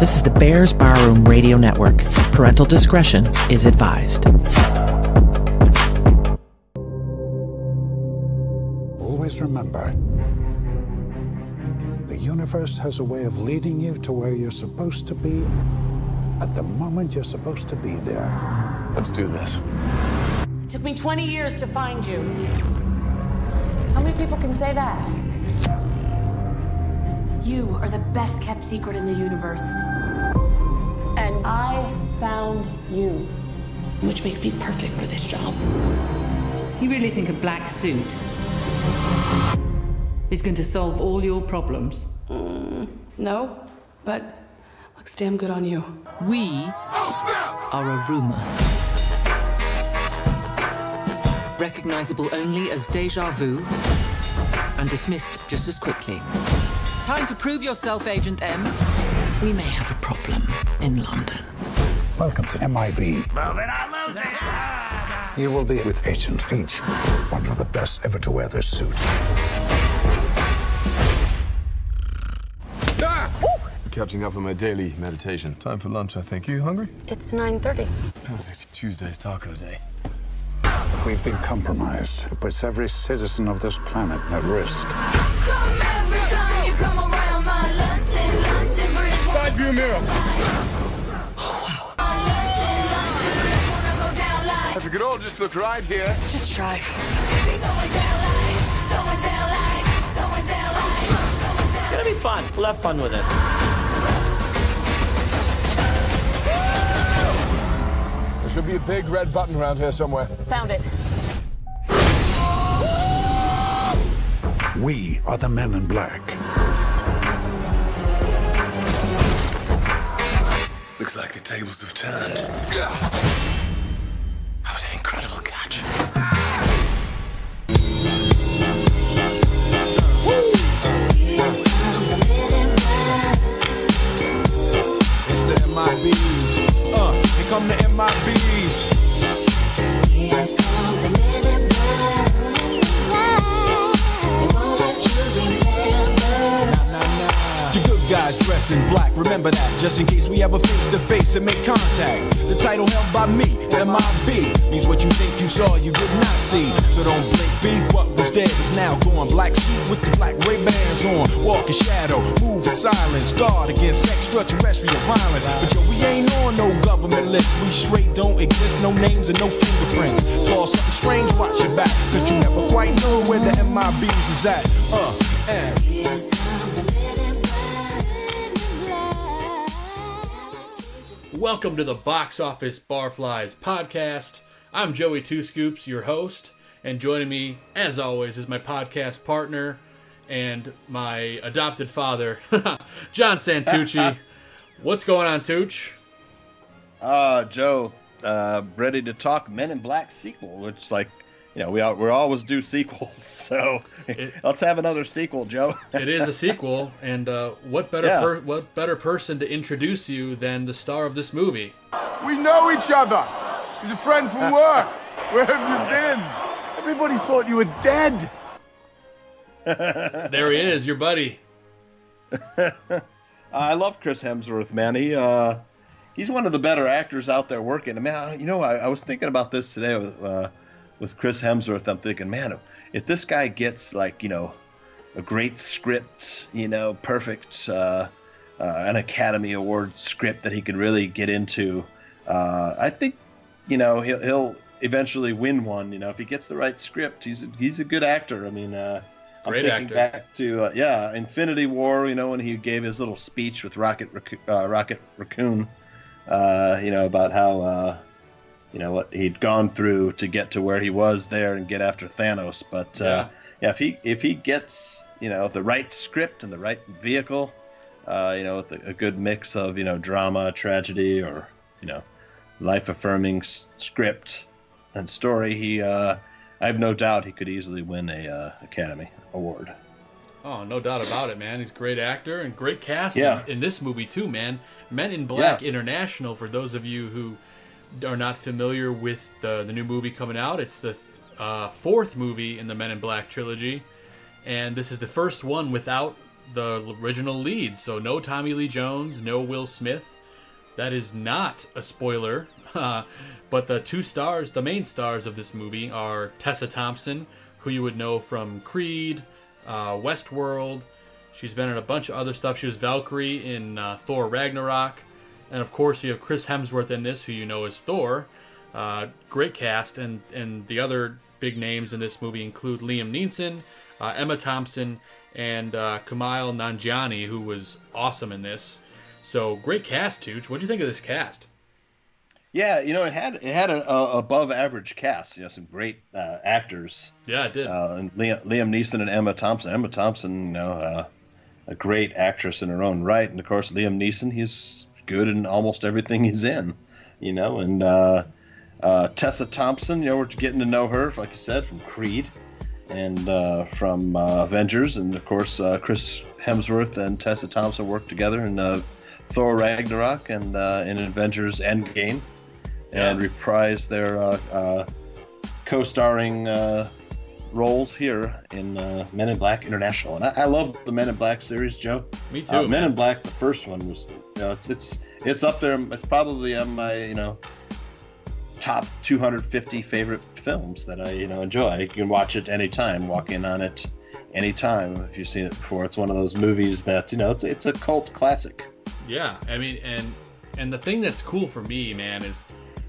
This is the Bears Barroom Radio Network. Parental discretion is advised. Always remember, the universe has a way of leading you to where you're supposed to be at the moment you're supposed to be there. Let's do this. It took me 20 years to find you. How many people can say that? You are the best kept secret in the universe. And I found you. Which makes me perfect for this job. You really think a black suit is going to solve all your problems? No, but looks damn good on you. We are a rumor. Recognizable only as deja vu and dismissed just as quickly. Time to prove yourself, Agent M. We may have a problem in London. Welcome to MIB. Move it or lose it! You will be with Agent H, one of the best ever to wear this suit. Ah! Catching up on my daily meditation. Time for lunch, I think. Are you hungry? It's 9:30. Perfect. Tuesday's taco day. We've been compromised. It puts every citizen of this planet at risk. View mirror. Oh, wow. If we could all just look right here. Just try. It's gonna be fun. We'll have fun with it. There should be a big red button around here somewhere. Found it. We are the Men in Black. Looks like the tables have turned. That was an incredible catch. It's the MIBs. Here come the MIBs. Here come the men in black. They won't let you remember. The good guys dress in black. Remember that, just in case we ever face-to-face and make contact. The title held by me, MIB, means what you think you saw, you did not see. So don't blink, be what was dead is now gone. Black suit with the black Ray-Bans on. Walk in shadow, move in silence. Guard against extraterrestrial violence. But yo, we ain't on no government list. We straight don't exist, no names and no fingerprints. Saw something strange, watch your back, cause you never quite know where the MIBs is at. Welcome to the Box Office Barflies podcast. I'm Joey Two Scoops, your host, and joining me, as always, is my podcast partner and my adopted father, John Santucci. What's going on, Tooch? Joe, ready to talk Men in Black sequel, which, like, you know, we always do sequels, so let's have another sequel, Joe. It is a sequel, and what better person to introduce you than the star of this movie? We know each other. He's a friend from work. Where have you been? Everybody thought you were dead. There he is, your buddy. I love Chris Hemsworth, man. He's one of the better actors out there working. Man, you know, I was thinking about this today with Chris Hemsworth. I'm thinking, man, if this guy gets, like, you know, a great script, you know, perfect, an Academy Award script that he can really get into, I think, you know, he'll eventually win one. You know, if he gets the right script, he's a good actor. I mean, great I'm thinking actor. Back to Infinity War, you know, when he gave his little speech with Rocket Raccoon, you know, about how. You know what he'd gone through to get to where he was there and get after Thanos, but yeah, if he gets, you know, the right script and the right vehicle, you know, with a good mix of, you know, drama, tragedy, or, you know, life-affirming script and story, I have no doubt he could easily win a Academy Award. Oh, no doubt about it, man. He's a great actor and great cast in this movie too, man. Men in Black International, for those of you who are not familiar with the new movie coming out. It's the fourth movie in the Men in Black trilogy, and this is the first one without the original leads. So no Tommy Lee Jones, no Will Smith. That is not a spoiler. But the two stars, the main stars of this movie are Tessa Thompson, who you would know from Creed, Westworld. She's been in a bunch of other stuff. She was Valkyrie in Thor Ragnarok. And of course you have Chris Hemsworth in this, who you know as Thor. Great cast. And the other big names in this movie include Liam Neeson, Emma Thompson, and Kumail Nanjiani, who was awesome in this. So great cast, Tooch. What do you think of this cast? Yeah, you know, it had an above-average cast. You know, some great actors. Yeah, it did. And Liam Neeson and Emma Thompson. Emma Thompson, you know, a great actress in her own right. And of course, Liam Neeson, he's good in almost everything he's in. You know, and Tessa Thompson, you know, we're getting to know her, like you said, from Creed and from Avengers. And of course, Chris Hemsworth and Tessa Thompson worked together in Thor Ragnarok and in Avengers Endgame, and reprised their co-starring roles here in Men in Black International. And I love the Men in Black series, Joe. Me too. Men in Black, the first one was, you know, it's up there. It's probably on my, you know, top 250 favorite films that I, you know, enjoy. You can watch it anytime, walk in on it anytime if you've seen it before. It's one of those movies that, you know, it's a cult classic. Yeah, I mean, and the thing that's cool for me, man, is,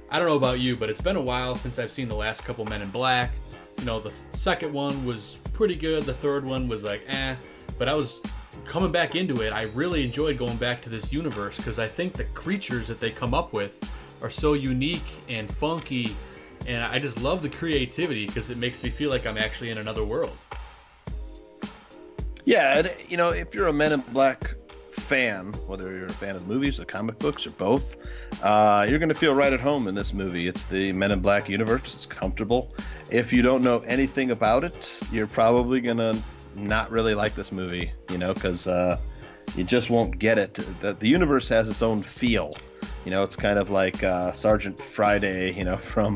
I don't know about you, but it's been a while since I've seen the last couple Men in Black. You know, the second one was pretty good, the third one was like, eh, but I was coming back into it. I really enjoyed going back to this universe, because I think the creatures that they come up with are so unique and funky, and I just love the creativity, because it makes me feel like I'm actually in another world. Yeah, and, you know, if you're a Men in Black fan, whether you're a fan of the movies, the comic books, or both, you're going to feel right at home in this movie. It's the Men in Black universe. It's comfortable. If you don't know anything about it, you're probably going to not really like this movie, you know, because you just won't get it. The universe has its own feel. You know, it's kind of like Sergeant Friday, you know, from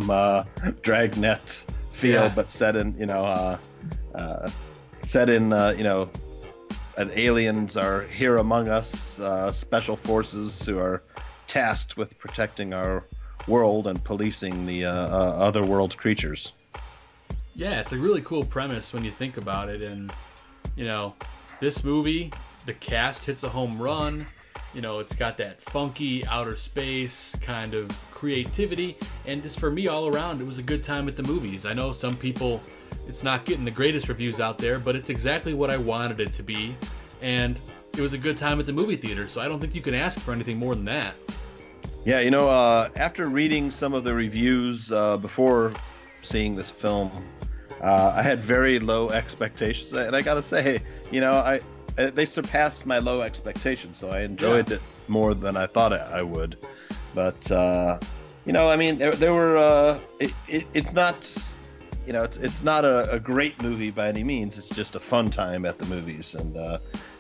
Dragnet feel, but set in, you know, you know, and aliens are here among us, special forces who are tasked with protecting our world and policing the otherworld creatures. Yeah, it's a really cool premise when you think about it. And, you know, this movie, the cast hits a home run. You know, it's got that funky outer space kind of creativity. And just for me all around, it was a good time at the movies. I know some people... It's not getting the greatest reviews out there, but it's exactly what I wanted it to be. And it was a good time at the movie theater, so I don't think you can ask for anything more than that. Yeah, you know, after reading some of the reviews before seeing this film, I had very low expectations. And I got to say, you know, they surpassed my low expectations, so I enjoyed it more than I thought I would. But, you know, I mean, there were... It's not... You know, it's not a great movie by any means. It's just a fun time at the movies, and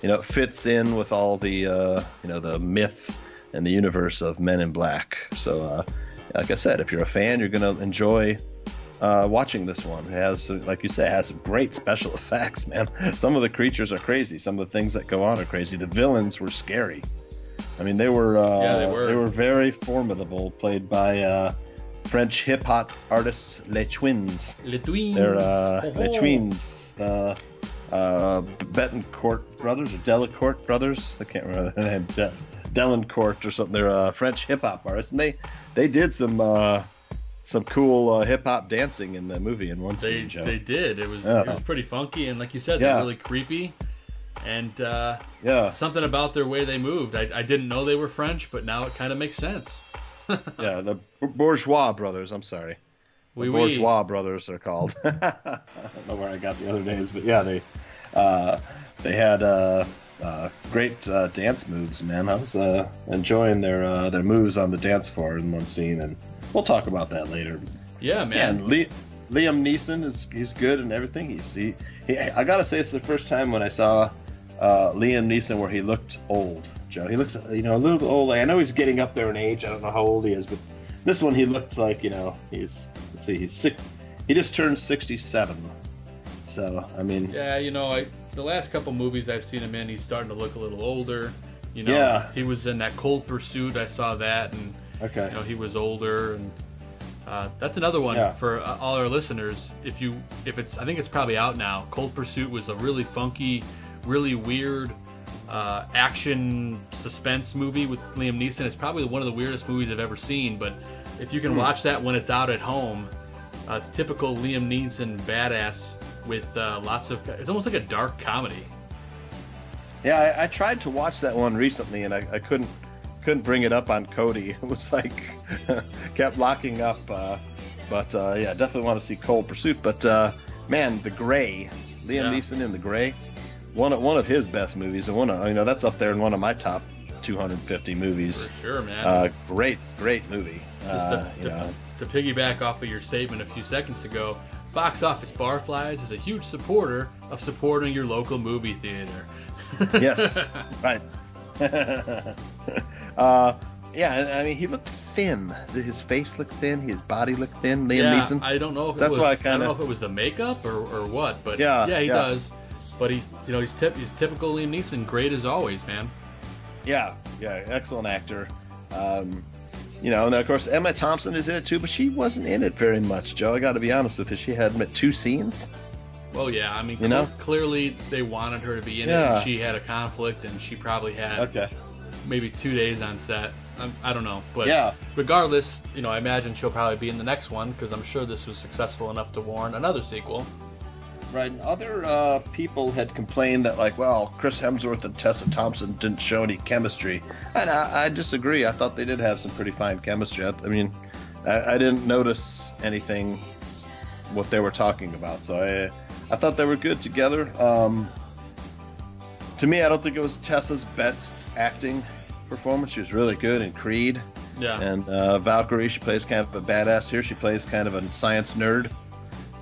you know, it fits in with all the you know, the myth and the universe of Men in Black. So, like I said, if you're a fan, you're gonna enjoy watching this one. It has, like you say, it has some great special effects, man. Some of the creatures are crazy. Some of the things that go on are crazy. The villains were scary. I mean, they were very formidable, played by. French hip hop artists Les Twins. They're Les Twins, the Betancourt brothers or Delancourt brothers. I can't remember their name. Delancourt or something. They're French hip hop artists, and they did some cool hip hop dancing in the movie in one scene. Joe. They did. It was pretty funky, and like you said, they're really creepy. And something about their way they moved. I didn't know they were French, but now it kind of makes sense. Yeah, the Bourgeois brothers. I'm sorry, Bourgeois brothers are called. I don't know where I got the other names, but yeah, they had great dance moves, man. I was enjoying their moves on the dance floor in one scene, and we'll talk about that later. Yeah, man. Yeah, Liam Neeson he's good and everything. I gotta say, it's the first time when I saw Liam Neeson where he looked old. Joe. He looks, you know, a little old. Like, I know he's getting up there in age. I don't know how old he is, but this one he looked like, you know, he's 6. He just turned 67. So, I mean. Yeah, you know, I the last couple movies I've seen him in, he's starting to look a little older. You know, yeah. He was in that Cold Pursuit. I saw that, and you know, he was older. And that's another one for all our listeners. If you, I think it's probably out now. Cold Pursuit was a really funky, really weird action suspense movie with Liam Neeson. It's probably one of the weirdest movies I've ever seen. But if you can watch that when it's out at home, it's typical Liam Neeson badass with lots of. It's almost like a dark comedy. Yeah, I tried to watch that one recently, and I couldn't bring it up on Kodi. It was like kept locking up. But yeah, definitely want to see Cold Pursuit. But man, The Gray, Liam Neeson in The Gray, one of his best movies, and that's up there in one of my top 250 movies. For sure, man. Great movie. Just to piggyback off of your statement a few seconds ago, Box Office Barflies is a huge supporter of supporting your local movie theater. Yes, right. Yeah, I mean, he looked thin. His face looked thin. His body looked thin. Liam Neeson. I don't know if I don't know if it was the makeup or what, but yeah, he does. But he, you know, he's typical Liam Neeson. Great as always, man. Yeah, excellent actor. You know, and of course Emma Thompson is in it too, but she wasn't in it very much, Joe. I got to be honest with you. She had 2 scenes. Well, yeah, I mean, clearly they wanted her to be in it, and she had a conflict, and she probably had maybe 2 days on set. I don't know, but regardless, you know, I imagine she'll probably be in the next one, because I'm sure this was successful enough to warrant another sequel. Right. Other people had complained that, like, well, Chris Hemsworth and Tessa Thompson didn't show any chemistry, and I disagree. I thought they did have some pretty fine chemistry. I mean, I didn't notice anything what they were talking about, so I thought they were good together. To me, I don't think it was Tessa's best acting performance. She was really good in Creed. Yeah. And Valkyrie, she plays kind of a badass here. She plays kind of a science nerd.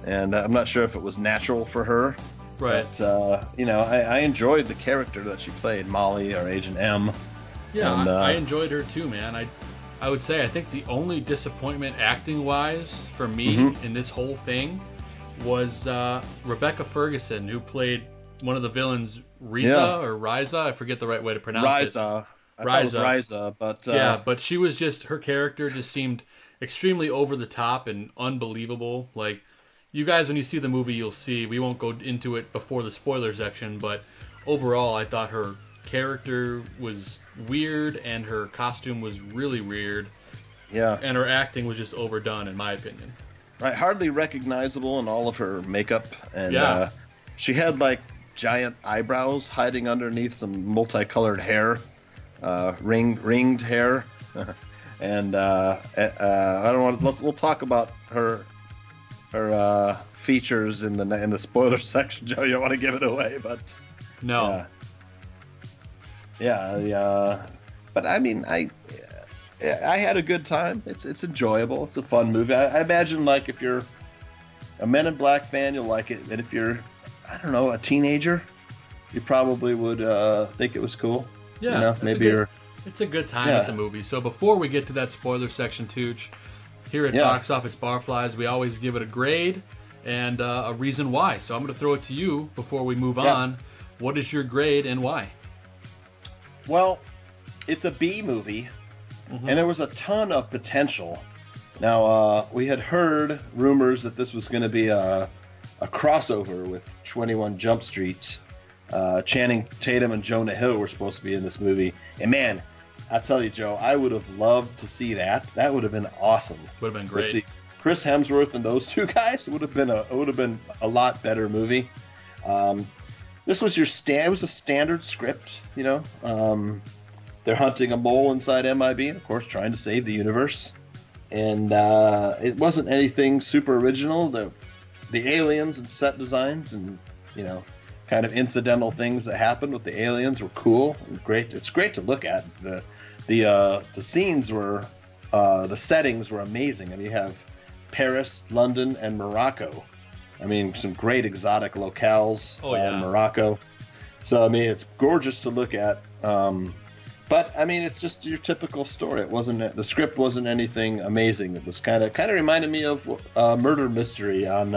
And I'm not sure if it was natural for her. Right. But, you know, I enjoyed the character that she played, Molly or Agent M. Yeah, and, I enjoyed her too, man. I would say I think the only disappointment acting-wise for me in this whole thing was Rebecca Ferguson, who played one of the villains, Riza or Riza. I forget the right way to pronounce it. Riza. Riza, but yeah, but she was just, her character just seemed extremely over the top and unbelievable. Like, you guys, when you see the movie, you'll see. We won't go into it before the spoiler section, but overall, I thought her character was weird and her costume was really weird. Yeah, and her acting was just overdone, in my opinion. Right, hardly recognizable in all of her makeup, and she had like giant eyebrows hiding underneath some multicolored hair, ringed hair, and I don't want. We'll talk about her features in the spoiler section, Joe. You don't want to give it away, but no, but I mean, I had a good time. It's enjoyable. It's a fun movie. I imagine, like, if you're a Men in Black fan, you'll like it. And if you're, I don't know, a teenager, you probably would think it was cool. Yeah, you know, it's a good time at the movie. So before we get to that spoiler section, Tooch, here at Box Office Barflies, we always give it a grade and a reason why. So I'm going to throw it to you before we move on. What is your grade and why? Well, it's a B movie. And there was a ton of potential. Now, we had heard rumors that this was going to be a crossover with 21 Jump Street. Channing Tatum and Jonah Hill were supposed to be in this movie. And man, I tell you, Joe, I would have loved to see that. That would have been awesome. Would have been great. See, Chris Hemsworth and those two guys would have been a lot better movie. This was it was a standard script, you know. They're hunting a mole inside MIB and, of course, trying to save the universe. And it wasn't anything super original. The aliens and set designs and, you know, kind of incidental things that happened with the aliens were cool and great. It's great to look at. The scenes were, the settings were amazing. I mean, you have Paris, London, and Morocco. I mean, some great exotic locales in Morocco. So, I mean, it's gorgeous to look at. But I mean, it's just your typical story. It wasn't, the script wasn't anything amazing. It was kind of reminded me of Murder Mystery on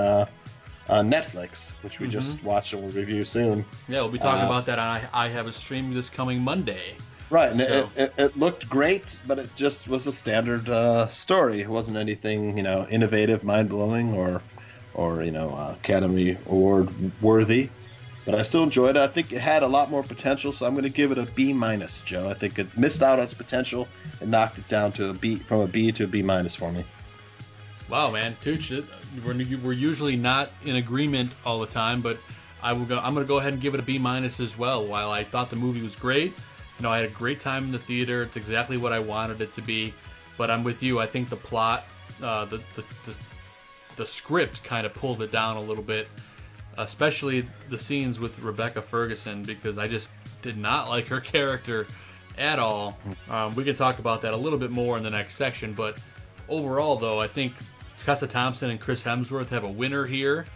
on Netflix, which we just watched and we'll review soon. Yeah, we'll be talking about that on I Have a Stream this coming Monday. Right, and it looked great, but it just was a standard story. It wasn't anything, you know, innovative, mind-blowing, or you know, Academy Award-worthy. But I still enjoyed it. I think it had a lot more potential, so I'm going to give it a B-, Joe. I think it missed out on its potential and knocked it down to a B, from a B to a B- for me. Wow, man, Tooch, we're usually not in agreement all the time, but I'm going to go ahead and give it a B- as well. While I thought the movie was great, you know, I had a great time in the theater. It's exactly what I wanted it to be. But I'm with you. I think the plot, the script kind of pulled it down a little bit, especially the scenes with Rebecca Ferguson, because I just did not like her character at all. We can talk about that a little bit more in the next section. But overall, though, I think Tessa Thompson and Chris Hemsworth have a winner here,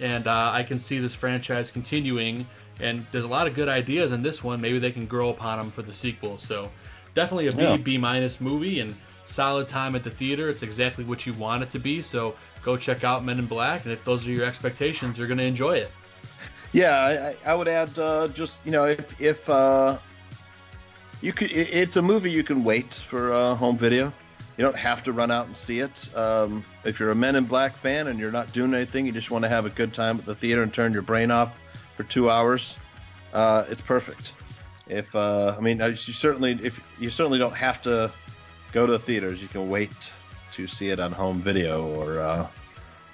and I can see this franchise continuing, and there's a lot of good ideas in this one. Maybe they can grow upon them for the sequel. So definitely a B-minus movie, and solid time at the theater. It's exactly what you want it to be, so go check out Men in Black, and if those are your expectations, you're going to enjoy it. Yeah, I would add just, you know, if you could, it's a movie you can wait for home video. You don't have to run out and see it. If you're a Men in Black fan and you're not doing anything, you just want to have a good time at the theater and turn your brain off for 2 hours, it's perfect. If I mean, you certainly don't have to go to the theaters. You can wait to see it on home video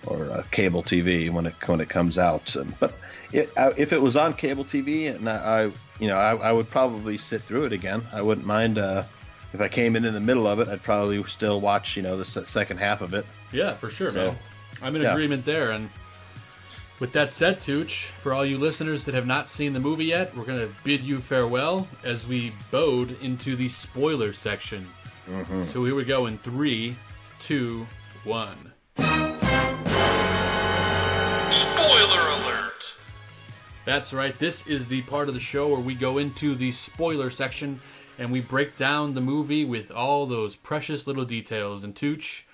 or cable TV when it comes out. But if it was on cable TV, and I would probably sit through it again. I wouldn't mind. If I came in the middle of it, I'd probably still watch, you know, the second half of it. Yeah, for sure, so, man. I'm in agreement there. And with that said, Tooch, for all you listeners that have not seen the movie yet, we're going to bid you farewell as we bode into the spoiler section. So here we go in 3, 2, 1. Spoiler alert! That's right. This is the part of the show where we go into the spoiler section, and we break down the movie with all those precious little details. And Tooch,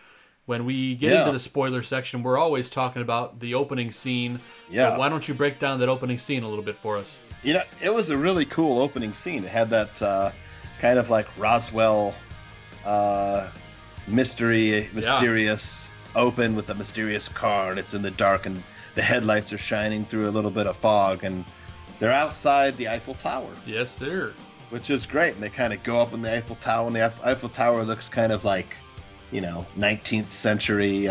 when we get into the spoiler section, we're always talking about the opening scene. Yeah. So why don't you break down that opening scene a little bit for us? You know, it was a really cool opening scene. It had that kind of like Roswell mysterious open with a mysterious car. And it's in the dark, and the headlights are shining through a little bit of fog. And they're outside the Eiffel Tower. Yes, they're. Which is great, and they kind of go up in the Eiffel Tower, and the Eiffel Tower looks kind of like, you know, 19th century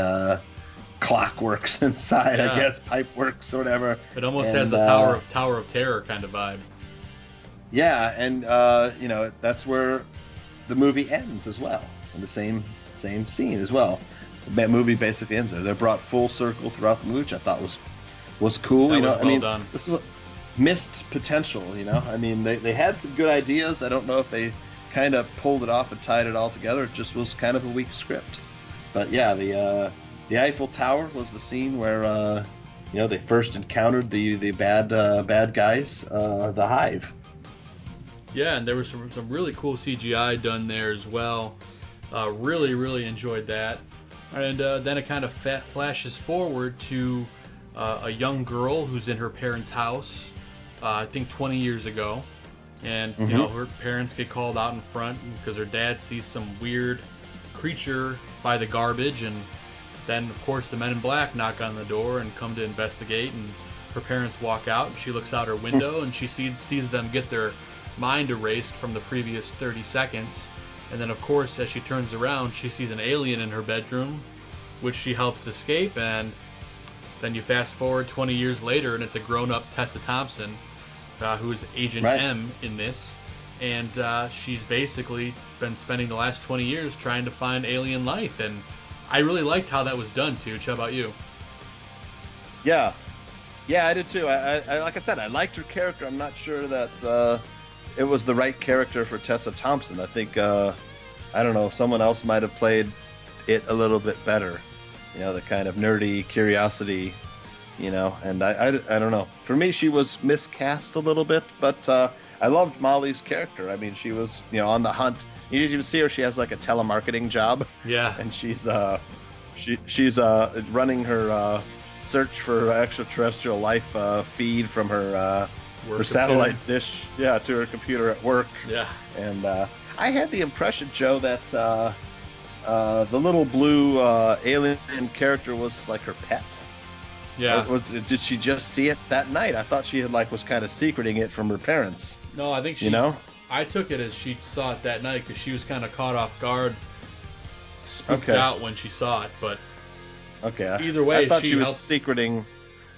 clockworks inside, I guess, pipeworks or whatever. It almost has a Tower of Terror kind of vibe. Yeah, and, you know, that's where the movie ends as well, in the same scene as well. That movie basically ends there. They're brought full circle throughout the movie, which I thought was cool. That you know, was well done. This is what, missed potential, you know. I mean, they had some good ideas. I don't know if they kind of pulled it off and tied it all together. It just was kind of a weak script. But yeah, the Eiffel Tower was the scene where you know, they first encountered the bad guys, the Hive. Yeah, and there was some really cool CGI done there as well. Really enjoyed that. And then it kind of flashes forward to a young girl who's in her parents' house. I think 20 years ago, and you know, her parents get called out in front because her dad sees some weird creature by the garbage, and then of course the Men in Black knock on the door and come to investigate, and her parents walk out, and she looks out her window and she sees them get their mind erased from the previous 30 seconds, and then of course as she turns around she sees an alien in her bedroom, which she helps escape. And then you fast forward 20 years later, and it's a grown-up Tessa Thompson, who is Agent M in this. And she's basically been spending the last 20 years trying to find alien life. And I really liked how that was done, Tooch. How about you? Yeah. Yeah, I did too. I like I said, I liked her character. I'm not sure that it was the right character for Tessa Thompson. I think, I don't know, someone else might have played it a little bit better. You know, the kind of nerdy curiosity, you know, and I don't know. For me, she was miscast a little bit, but I loved Molly's character. I mean, she was, you know, on the hunt. You didn't even see her. She has like a telemarketing job. Yeah. And she's running her search for extraterrestrial life feed from her her satellite dish, yeah, to her computer at work. Yeah. And I had the impression, Joe, that the little blue alien character was like her pet. Yeah. Did she just see it that night? I thought she had was kind of secreting it from her parents. No, I think she... You know? I took it as she saw it that night because she was kind of caught off guard, spooked out when she saw it, but... Okay. Either way, I thought she was secreting...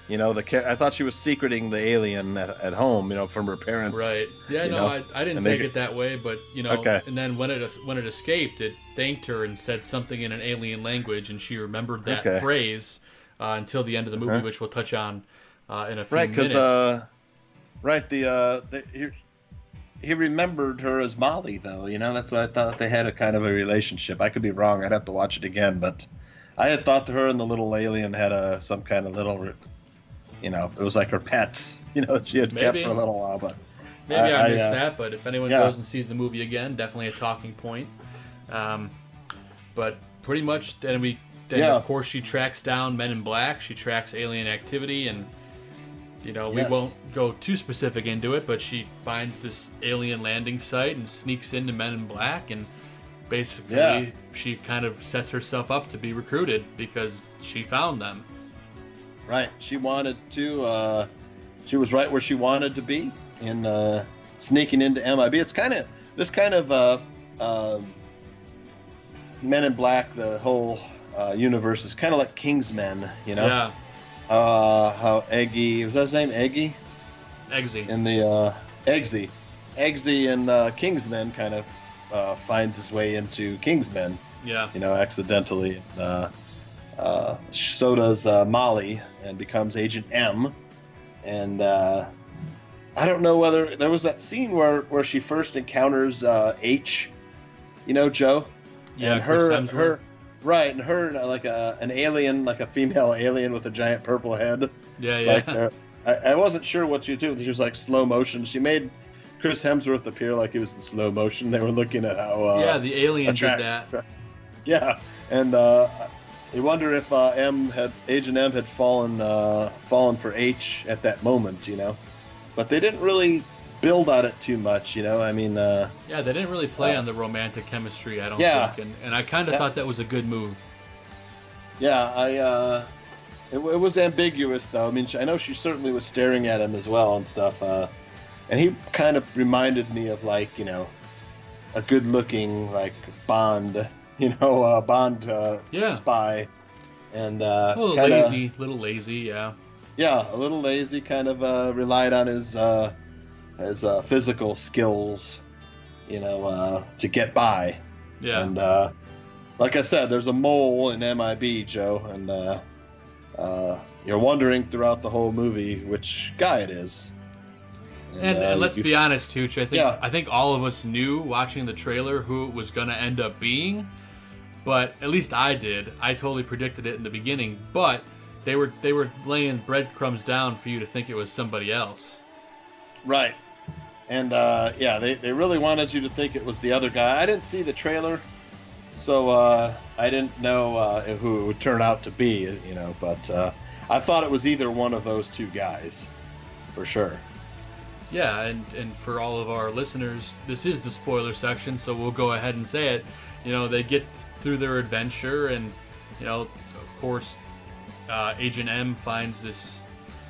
You know, I thought she was secreting the alien at home, you know, from her parents. Right. Yeah, no, I didn't take it that way, but, you know, and then when it escaped, it thanked her and said something in an alien language, and she remembered that phrase until the end of the movie, which we'll touch on in a few minutes. Right, he remembered her as Molly, though, you know, that's what I thought. They had a kind of a relationship. I could be wrong. I'd have to watch it again, but I had thought her and the little alien had some kind of little... You know, it was like her pet. You know, she had kept for a little while, but maybe I missed that. But if anyone goes and sees the movie again, definitely a talking point. But pretty much, of course, she tracks down Men in Black. She tracks alien activity, and you know, we won't go too specific into it. But she finds this alien landing site and sneaks into Men in Black, and basically, she kind of sets herself up to be recruited because she found them. Right, she was right where she wanted to be in sneaking into MIB. It's kind of this kind of Men in Black. The whole universe is kind of like Kingsmen, you know. Yeah. How Eggy was that his name? Eggy. Eggsy. In the Eggsy, Eggsy and Kingsmen kind of finds his way into Kingsmen. Yeah. You know, accidentally. So does Molly, and becomes Agent M. And I don't know whether there was that scene where she first encounters H, you know, Joe. Yeah, and her right, and her like an alien, like a female alien with a giant purple head. Yeah, yeah. Like, I wasn't sure what she would do. She was like slow motion. She made Chris Hemsworth appear like he was in slow motion. They were looking at how the alien did that. Yeah, and. You wonder if Agent M had fallen for H at that moment, you know, but they didn't really build on it too much, you know. I mean, they didn't really play on the romantic chemistry, I don't think, and I kind of thought that was a good move. Yeah, it was ambiguous though. I mean, I know she certainly was staring at him as well and stuff, and he kind of reminded me of like, you know, a good-looking like Bond. You know, Bond spy, and a little lazy, yeah. Yeah, a little lazy, kind of relied on his physical skills, you know, to get by. Yeah. And like I said, there's a mole in MIB, Joe, and you're wondering throughout the whole movie which guy it is. And let's be honest, Hooch. I think all of us knew watching the trailer who it was gonna end up being. But at least I did. I totally predicted it in the beginning, but they were laying breadcrumbs down for you to think it was somebody else. Right. And they really wanted you to think it was the other guy. I didn't see the trailer, so I didn't know who it would turn out to be, you know, but I thought it was either one of those two guys for sure. Yeah, and for all of our listeners, this is the spoiler section, so we'll go ahead and say it. You know, they get through their adventure, and you know, of course, Agent M finds this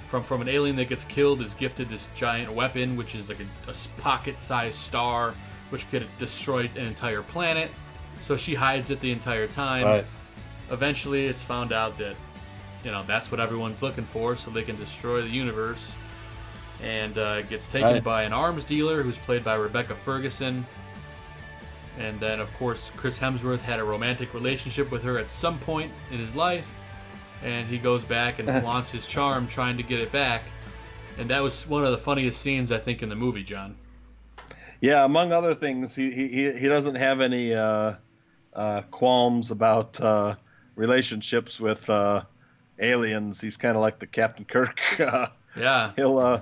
from an alien that gets killed, is gifted this giant weapon, which is like a pocket-sized star, which could destroy an entire planet. So she hides it the entire time. Right. Eventually, it's found out that, you know, that's what everyone's looking for, so they can destroy the universe. And gets taken by an arms dealer who's played by Rebecca Ferguson. And then, of course, Chris Hemsworth had a romantic relationship with her at some point in his life. And he goes back and flaunts his charm trying to get it back. And that was one of the funniest scenes, I think, in the movie, John. Yeah, among other things, he doesn't have any qualms about relationships with aliens. He's kind of like the Captain Kirk. Yeah.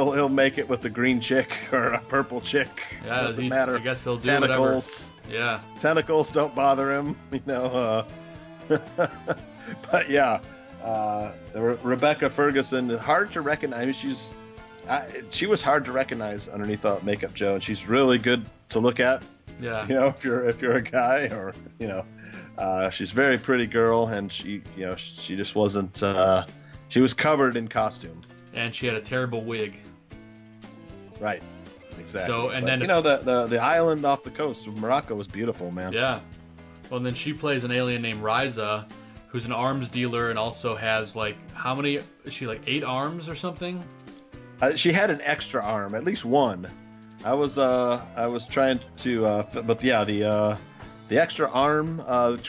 He'll make it with the green chick or a purple chick. Yeah, doesn't matter. I guess he'll do whatever. Yeah. Tentacles don't bother him, you know. But yeah, Rebecca Ferguson, hard to recognize. I mean, she was hard to recognize underneath all makeup, Joe, and she's really good to look at. Yeah, you know, if you're a guy, or you know, she's a very pretty girl, and she, you know, she just wasn't. She was covered in costume, and she had a terrible wig. Right, exactly. So, and but, then you know, the island off the coast of Morocco was beautiful, man. Yeah. Well, and then she plays an alien named Ryza, who's an arms dealer and also has, like, how many? Is she, like, 8 arms or something? She had an extra arm, at least one. I was trying to, but yeah, the extra arm,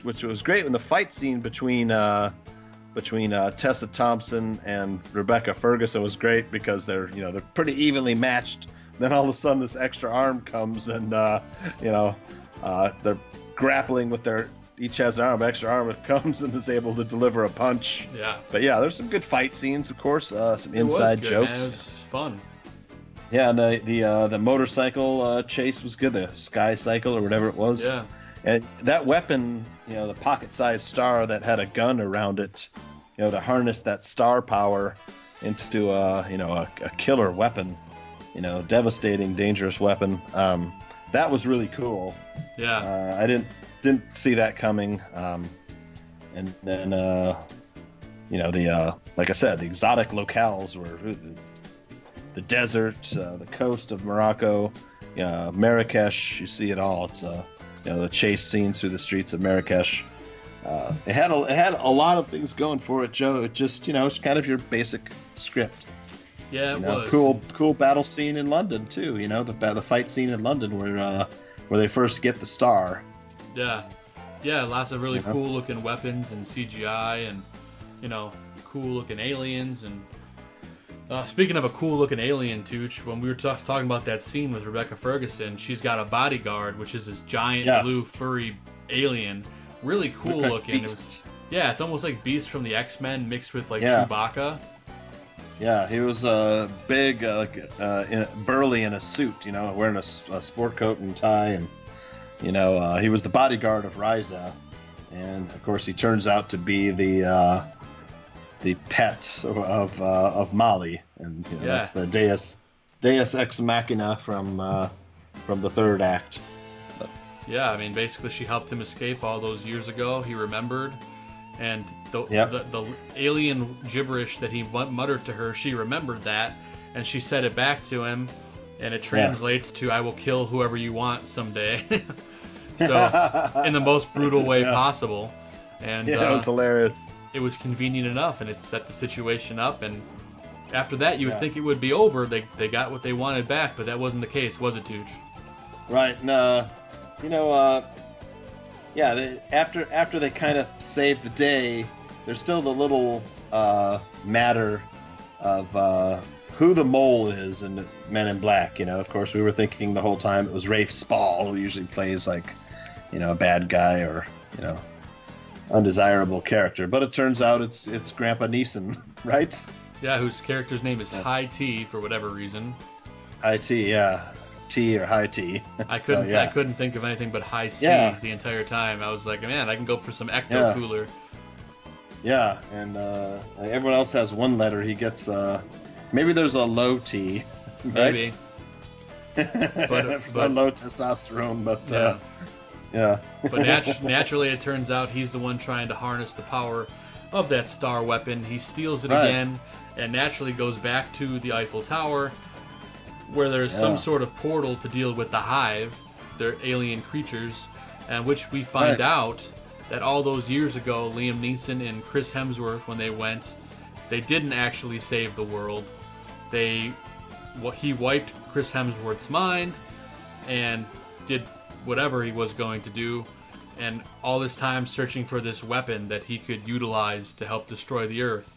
which was great in the fight scene between Tessa Thompson and Rebecca Ferguson was great because they're pretty evenly matched. Then all of a sudden this extra arm comes and they're grappling with their. Each has an arm, extra arm that comes and is able to deliver a punch. Yeah. But yeah, there's some good fight scenes, of course. Some inside jokes. Man. It was fun. Yeah, and the motorcycle chase was good. The sky cycle or whatever it was. Yeah. And that weapon, you know, the pocket-sized star that had a gun around it, you know, to harness that star power into a killer weapon, you know, devastating, dangerous weapon. That was really cool. Yeah. I didn't see that coming, and then like I said, the exotic locales were the desert, the coast of Morocco, Marrakesh. You see it all. It's the chase scenes through the streets of Marrakesh. It had a lot of things going for it, Joe. It just it's kind of your basic script. Yeah, it was cool battle scene in London too. You know, the fight scene in London where they first get the star. Yeah, lots of really cool looking weapons and CGI and, cool looking aliens. And speaking of a cool looking alien, Tooch, when we were talking about that scene with Rebecca Ferguson, she's got a bodyguard, which is this giant blue furry alien. Really cool looking. Beast. It's almost like Beast from the X-Men mixed with Chewbacca. Yeah, he was big, burly in a suit, wearing a sport coat and tie and... he was the bodyguard of Ryza, and of course he turns out to be the pet of Molly, and that's the Deus Ex Machina from the third act. But, yeah, I mean basically she helped him escape all those years ago. He remembered, and the alien gibberish that he muttered to her, she remembered that, and she said it back to him. And it translates to "I will kill whoever you want someday," so in the most brutal way possible. And that was hilarious. It was convenient enough, and it set the situation up. And after that, you would think it would be over. They got what they wanted back, but that wasn't the case, was it, Tooch? Right. And, after they kind of saved the day, there's still the little matter of. Who the mole is in Men in Black, of course we were thinking the whole time it was Rafe Spall, who usually plays a bad guy or undesirable character, but it turns out it's Grandpa Neeson, right? Yeah, whose character's name is High T for whatever reason. High T, T or High T. I couldn't think of anything but High C the entire time. I was like, man, I can go for some Ecto Cooler. Yeah, and everyone else has one letter. He gets maybe there's a low T, right? Maybe. But low testosterone, but but naturally, it turns out he's the one trying to harness the power of that star weapon. He steals it again, and naturally goes back to the Eiffel Tower, where there's some sort of portal to deal with the Hive, their alien creatures, and which we find out that all those years ago, Liam Neeson and Chris Hemsworth, when they went, they didn't actually save the world. He wiped Chris Hemsworth's mind and did whatever he was going to do, and all this time searching for this weapon that he could utilize to help destroy the Earth.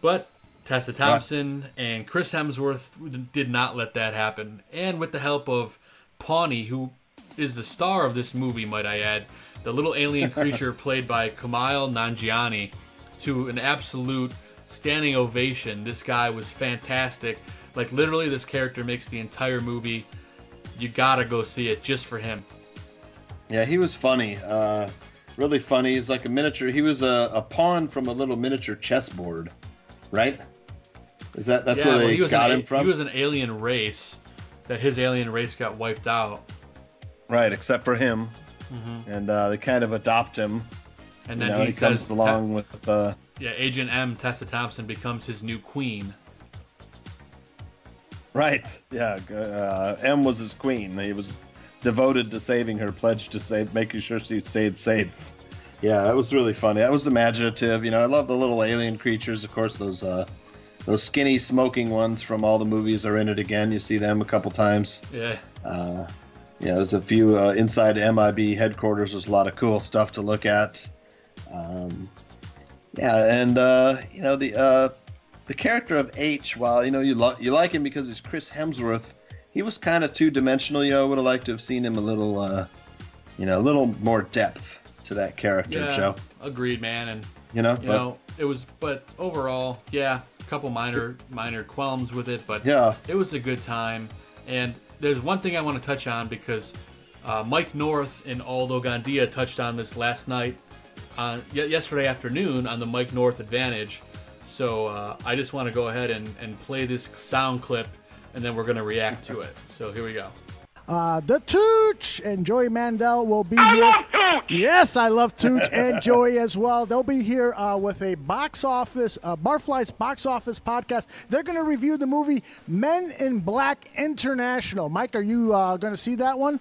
But Tessa Thompson and Chris Hemsworth did not let that happen, and with the help of Pawnee, who is the star of this movie, might I add, the little alien creature played by Kumail Nanjiani, to an absolute standing ovation. This guy was fantastic. Like, literally, this character makes the entire movie. You gotta go see it just for him. Yeah, he was funny. really funny. He's like a miniature. He was a pawn from a little miniature chessboard, right? Is that where they got him from? He was an alien race that his alien race got wiped out. Right, except for him, and they kind of adopt him. And then he comes along with Agent M. Tessa Thompson becomes his new queen. Right. Yeah. M was his queen. He was devoted to saving her, pledged to save, making sure she stayed safe. Yeah, that was really funny. That was imaginative. You know, I love the little alien creatures. Of course, those skinny smoking ones from all the movies are in it again. You see them a couple times. Yeah. Yeah. There's a few inside MIB headquarters. There's a lot of cool stuff to look at. Yeah, and you know the character of H, while you like him because he's Chris Hemsworth, he was kind of two-dimensional. You know, I would have liked to have seen him a little, a little more depth to that character. Yeah, Joe. Agreed, man. And but overall, yeah, a couple minor qualms with it, but yeah, it was a good time. And there's one thing I want to touch on because Mike North and Aldo Gandia touched on this last night. Yesterday afternoon on the Mike North Advantage. So I just want to go ahead and play this sound clip, and then we're going to react to it. So here we go. The Tooch and Joey Mandel will be here. I love Tooch! Yes, I love Tooch and Joey as well. They'll be here with a box office, Barflies Box Office podcast. They're going to review the movie Men in Black International. Mike, are you going to see that one?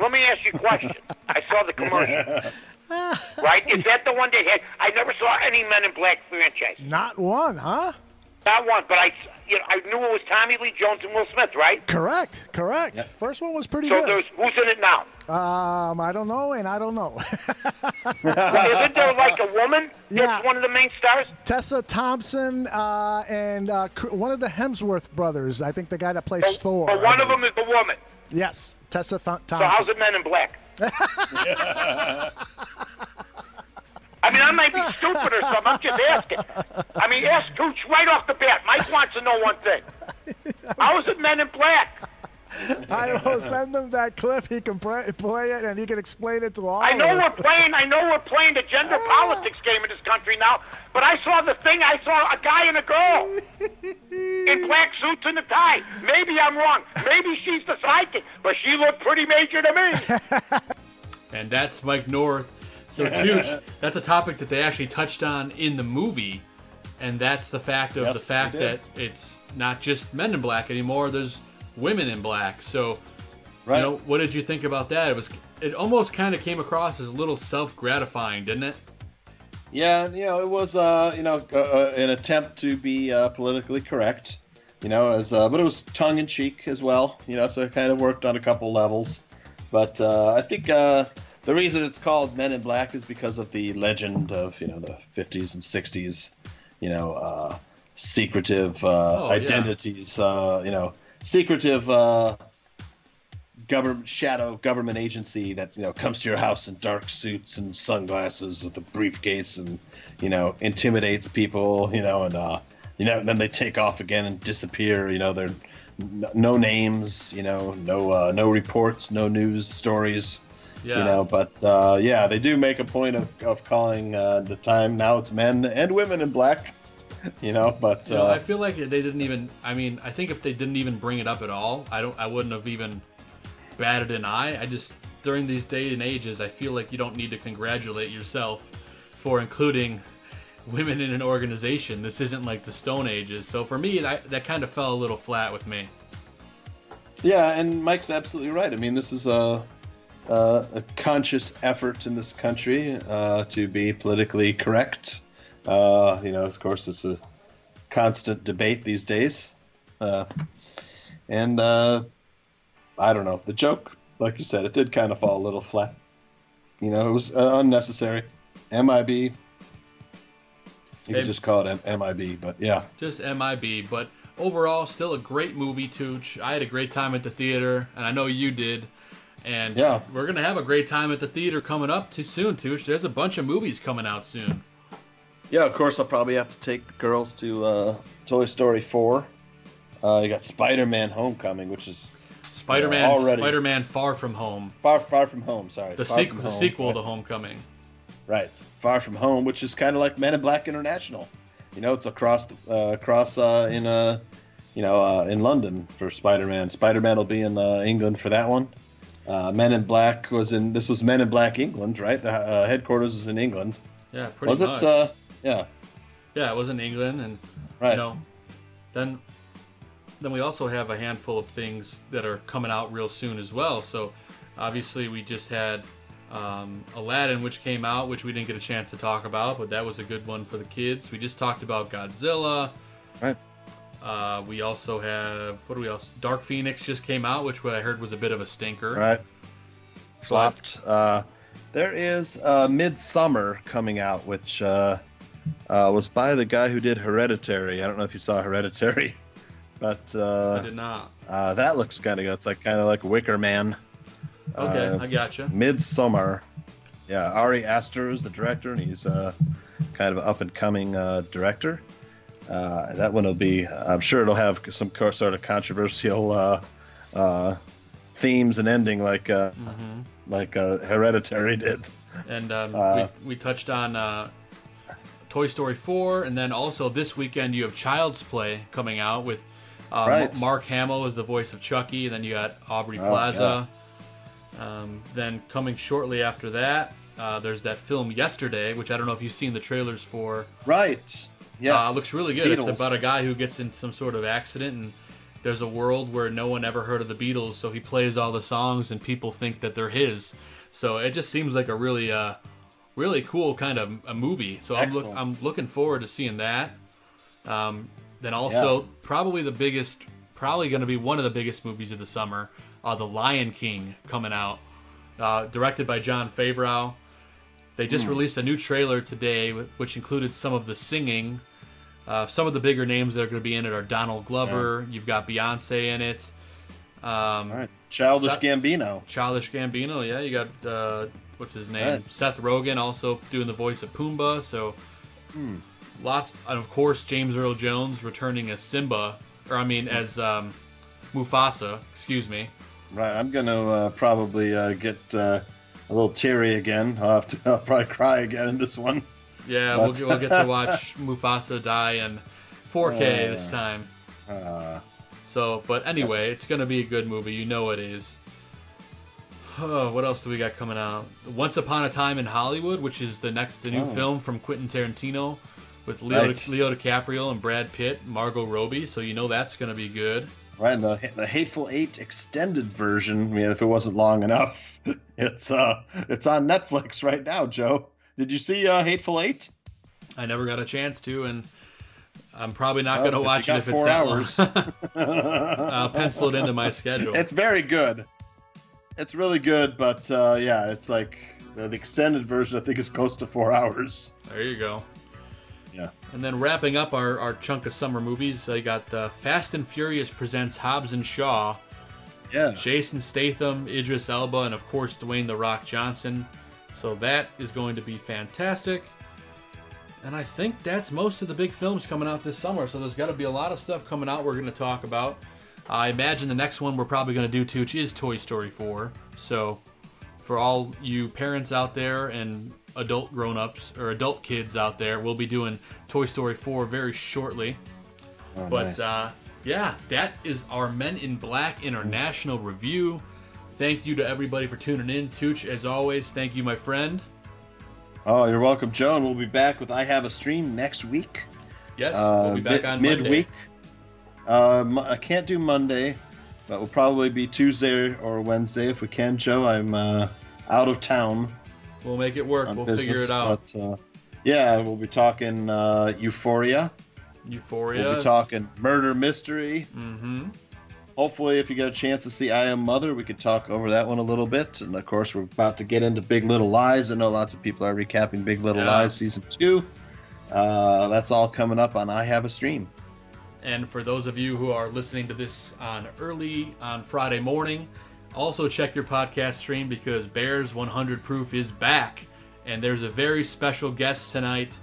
Let me ask you a question. I saw the commercial. Right? Is that the one they had? I never saw any Men in Black franchise. Not one, huh? Not one, but I knew it was Tommy Lee Jones and Will Smith, right? Correct, correct. Yeah. First one was pretty good. So who's in it now? I don't know, and I don't know. Isn't there like a woman that's one of the main stars? Tessa Thompson and one of the Hemsworth brothers. I think the guy that plays Thor. But one of them is the woman. Yes, Tessa Thompson. So how's it Men in Black? I mean, I might be stupid or something. I'm just asking. I mean, ask Tooch right off the bat. Mike wants to know one thing. How is it Men in Black? I will send him that clip. He can play it, and he can explain it to all of us. I know we're playing the gender politics game in this country now, but I saw the thing. I saw a guy and a girl in black suits and a tie. Maybe I'm wrong. Maybe she's the sidekick, but she looked pretty major to me. And that's Mike North. So, Tooch, that's a topic that they actually touched on in the movie, and that's the fact of that it's not just Men in Black anymore. There's women in black. So, right. You know, what did you think about that? It almost kind of came across as a little self-gratifying, didn't it? Yeah, it was, an attempt to be politically correct, but it was tongue-in-cheek as well, so it kind of worked on a couple levels. But I think the reason it's called Men in Black is because of the legend of, the 50s and 60s, secretive identities, secretive shadow government agency that comes to your house in dark suits and sunglasses with a briefcase and intimidates people and and then they take off again and disappear. They're no names, no reports, no news stories. Yeah. But they do make a point of calling the time now it's men and women in black. But I feel like they didn't even. I mean, I think if they didn't even bring it up at all, I wouldn't have even batted an eye. I just during these day and ages, I feel like you don't need to congratulate yourself for including women in an organization. This isn't like the Stone Ages. So for me, that kind of fell a little flat with me. Yeah, and Mike's absolutely right. I mean, this is a conscious effort in this country to be politically correct. Of course, it's a constant debate these days. I don't know. The joke, like you said, it did kind of fall a little flat. It was unnecessary. MIB. You could just call it MIB, but yeah. Just MIB, but overall, still a great movie, Tooch. I had a great time at the theater, and I know you did. And we're going to have a great time at the theater coming up too soon, Tooch. There's a bunch of movies coming out soon. Yeah, of course, I'll probably have to take the girls to Toy Story 4. You got Spider-Man Homecoming, which is Spider-Man Far From Home. Far From Home, sorry. The sequel to Homecoming. Right. Far From Home, which is kind of like Men in Black International. You know, it's across in London for Spider-Man. Spider-Man will be in England for that one. Men in Black was Men in Black England, right? The headquarters was in England. Yeah, pretty much. Was it? Yeah, it was in England, and right. You know, then we also have a handful of things that are coming out real soon as well. So obviously we just had Aladdin, which came out, which we didn't get a chance to talk about, but that was a good one for the kids. We just talked about Godzilla. Right. We also have Dark Phoenix just came out, which I heard was a bit of a stinker. Right. Flopped. There is Midsummer coming out, which was by the guy who did Hereditary. I don't know if you saw Hereditary, but I did not. That looks kind of good. It's like kind of like Wicker Man. Okay, I gotcha. Midsummer. Yeah, Ari Aster is the director, and he's kind of an up-and-coming director. That one will be, I'm sure it'll have some sort of controversial themes and ending like Hereditary did. And we touched on Toy Story 4, and then also this weekend you have Child's Play coming out with Mark Hamill as the voice of Chucky, and then you got Aubrey Plaza. Yeah. Then coming shortly after that, there's that film Yesterday, which I don't know if you've seen the trailers for. Right. Yeah, looks really good. Beatles. It's about a guy who gets in some sort of accident, and there's a world where no one ever heard of the Beatles, so he plays all the songs, and people think that they're his. So it just seems like a really, really cool kind of a movie. So I'm looking forward to seeing that. Then also probably going to be one of the biggest movies of the summer, The Lion King coming out, directed by Jon Favreau. They just released a new trailer today, which included some of the singing. Some of the bigger names that are going to be in it are Donald Glover. Yeah. You've got Beyonce in it. All right. Childish Gambino. Childish Gambino, yeah. You got, what's his name? Right. Seth Rogen also doing the voice of Pumbaa. So lots. And, of course, James Earl Jones returning as Simba. Or, I mean, as Mufasa. Excuse me. Right. I'm going to probably get... a little teary again. I'll probably cry again in this one. Yeah, we'll get to watch Mufasa die in 4K this time. But anyway, it's going to be a good movie. You know it is. Oh, what else do we got coming out? Once Upon a Time in Hollywood, which is the new film from Quentin Tarantino with Leo DiCaprio and Brad Pitt, Margot Robbie. So you know that's going to be good. Right, and the Hateful Eight extended version. I mean, if it wasn't long enough, it's on Netflix right now. Joe, did you see Hateful Eight? I never got a chance to, and I'm probably not going to watch it if it's that long. I'll pencil it into my schedule. It's very good. It's really good, but it's like the extended version. I think is close to 4 hours. There you go. Yeah. And then wrapping up our chunk of summer movies, I got Fast and Furious presents Hobbs and Shaw. Yeah. Jason Statham, Idris Elba, and of course Dwayne The Rock Johnson. So that is going to be fantastic. And I think that's most of the big films coming out this summer. So there's got to be a lot of stuff coming out we're going to talk about. I imagine the next one we're probably going to do too, which is Toy Story 4. So for all you parents out there and adult grown-ups or adult kids out there, we'll be doing Toy Story 4 very shortly. That is our Men in Black International review. Thank you to everybody for tuning in. Tooch, as always, thank you, my friend. Oh, you're welcome, Joe. And we'll be back with I Have a Stream next week. Yes, we'll be back on midweek. I can't do Monday, but we'll probably be Tuesday or Wednesday if we can, Joe. I'm out of town. We'll make it work. We'll figure it out. But, we'll be talking Euphoria. We'll be talking Murder Mystery. Mm-hmm. Hopefully, if you get a chance to see I Am Mother, we could talk over that one a little bit. And, of course, we're about to get into Big Little Lies. I know lots of people are recapping Big Little Lies Season 2. That's all coming up on I Have a Stream. And for those of you who are listening to this on Friday morning, also check your podcast stream because Bears 100 Proof is back, and there's a very special guest tonight.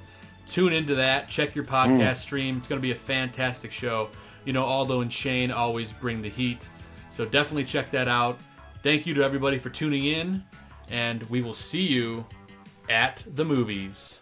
Tune into that. Check your podcast stream. It's going to be a fantastic show. You know, Aldo and Shane always bring the heat. So definitely check that out. Thank you to everybody for tuning in, and we will see you at the movies.